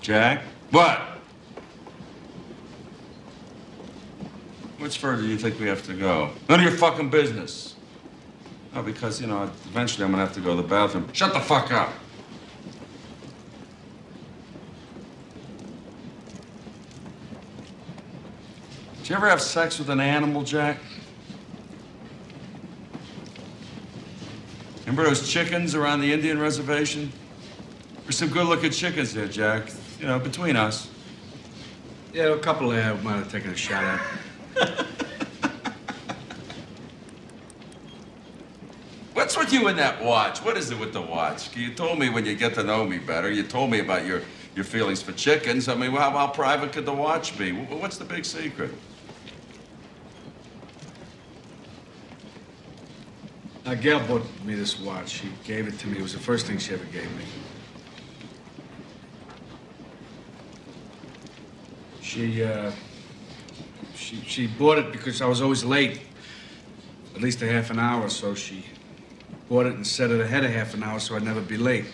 Jack? What? Which further do you think we have to go? None of your fucking business. No, because, you know, eventually I'm gonna have to go to the bathroom. Shut the fuck up. Did you ever have sex with an animal, Jack? Remember those chickens around the Indian reservation? There's some good-looking chickens there, Jack. You know, between us. Yeah, a couple there might have taken a shot at. What's with you and that watch? What is it with the watch? You told me when you get to know me better, you told me about your feelings for chickens. I mean, how private could the watch be? What's the big secret? Gail bought me this watch. She gave it to me. It was the first thing she ever gave me. She bought it because I was always late, at least a half an hour or so. She bought it and set it ahead a half an hour so I'd never be late.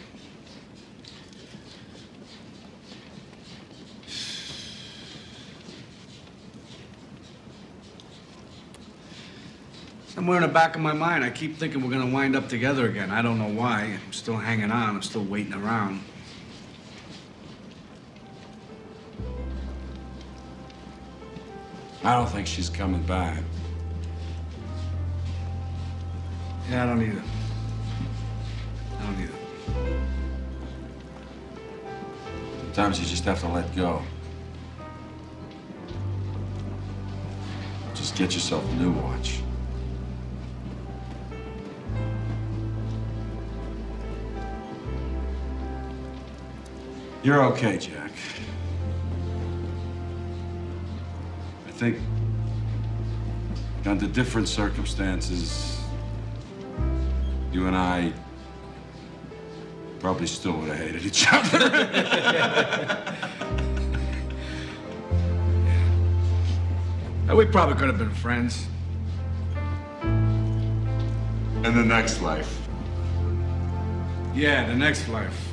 Somewhere in the back of my mind, I keep thinking we're gonna wind up together again. I don't know why. I'm still hanging on. I'm still waiting around. I don't think she's coming back. Yeah, I don't either. Sometimes you just have to let go. Just get yourself a new watch. You're okay, Jack. I think under different circumstances, you and I probably still would have hated each other. Yeah. We probably could have been friends. In the next life. Yeah, the next life.